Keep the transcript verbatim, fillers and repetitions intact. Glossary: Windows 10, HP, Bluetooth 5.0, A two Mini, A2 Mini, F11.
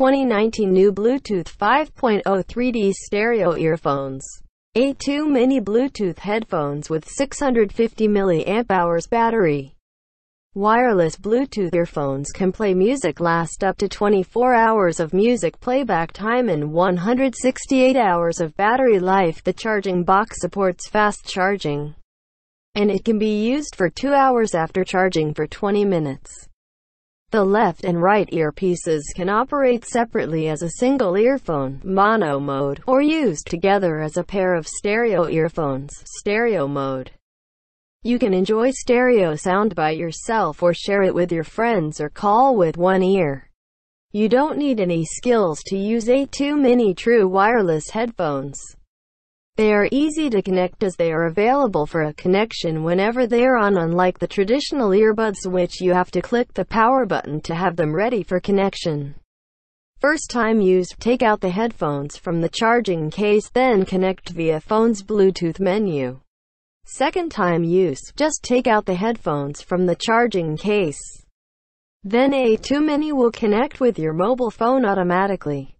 twenty nineteen new Bluetooth five point oh three D stereo earphones. A two Mini Bluetooth headphones with six hundred fifty milliamp hour battery. Wireless Bluetooth earphones can play music, last up to twenty-four hours of music playback time and one hundred sixty-eight hours of battery life. The charging box supports fast charging, and it can be used for two hours after charging for twenty minutes. The left and right earpieces can operate separately as a single earphone, mono mode, or used together as a pair of stereo earphones, stereo mode. You can enjoy stereo sound by yourself or share it with your friends or call with one ear. You don't need any skills to use A two Mini True Wireless headphones. They are easy to connect as they are available for a connection whenever they are on, unlike the traditional earbuds which you have to click the power button to have them ready for connection. First time use: take out the headphones from the charging case, then connect via phone's Bluetooth menu. Second time use: just take out the headphones from the charging case. Then A two Mini will connect with your mobile phone automatically.